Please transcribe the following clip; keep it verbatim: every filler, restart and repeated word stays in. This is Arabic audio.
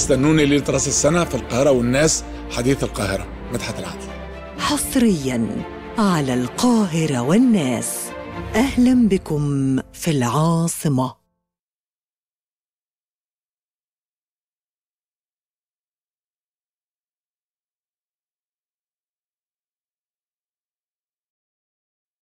استنوني ليلة راس السنة في القاهرة والناس، حديث القاهرة، مدحت العدل. حصرياً على القاهرة والناس. أهلاً بكم في العاصمة.